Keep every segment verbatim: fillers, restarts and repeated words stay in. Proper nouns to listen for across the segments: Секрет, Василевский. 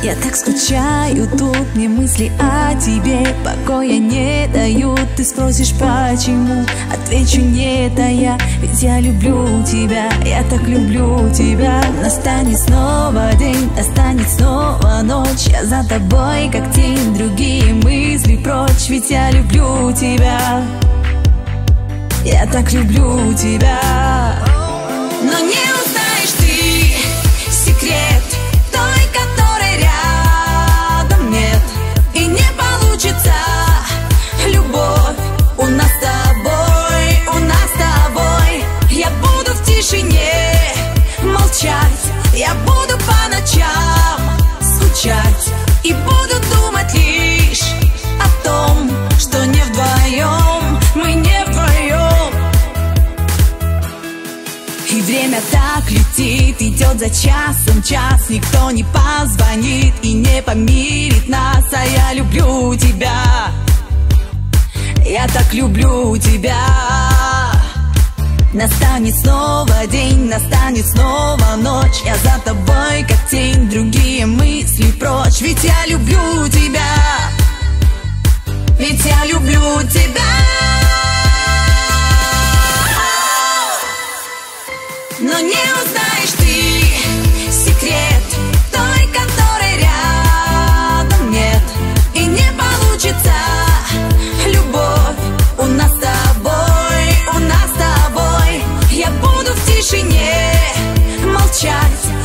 Я так скучаю, тут мне мысли о тебе покоя не дают. Ты спросишь, почему? Отвечу, нет, а я, ведь я люблю тебя, я так люблю тебя. Настанет снова день, настанет снова ночь, я за тобой, как тень, другие мысли прочь. Ведь я люблю тебя, я так люблю тебя. Но не узнаешь ты секрет той, которой рядом нет. И не получится любовь у нас с тобой, у нас с тобой. Я буду в тишине молчать, я буду по ночам скучать и буду думать лишь о том, что не вдвоем, мы не вдвоем. И время так летит, идет за часом час, никто не позвонит и не помирит нас. А я люблю тебя, я так люблю тебя. Настанет снова день, настанет снова ночь, я за тобой, как тень, другие мысли прочь. Ведь я люблю тебя, ведь я люблю тебя. Но не узнаешь ты секрет той, которой рядом нет. И не получится любовь у нас с тобой, у нас с тобой. Я буду в тишине молчать,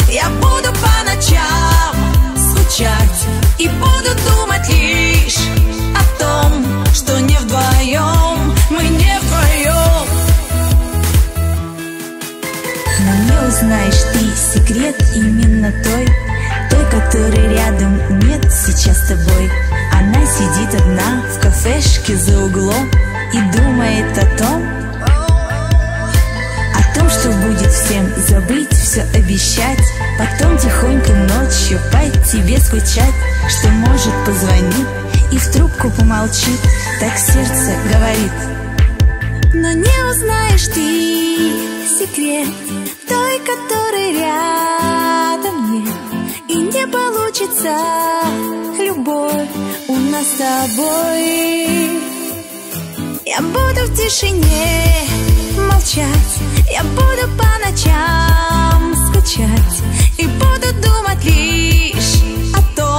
я буду по ночам скучать и буду думать лишь о том, что не вдвоем, мы не вдвоем. Но не узнаешь ты секрет именно той, той, которой рядом нет сейчас с тобой. Она сидит одна в кафешке за углом и думает о том, о том, что будет всем забыть, все обещать, потом тихонько ночью по тебе скучать, что может позвонить и в трубку помолчит, так сердце говорит. Но не узнаешь ты секрет той, которой рядом нет. И не получится любовь у нас с тобой. Я буду в тишине молчать, я буду по ночам скучать и буду думать лишь о том,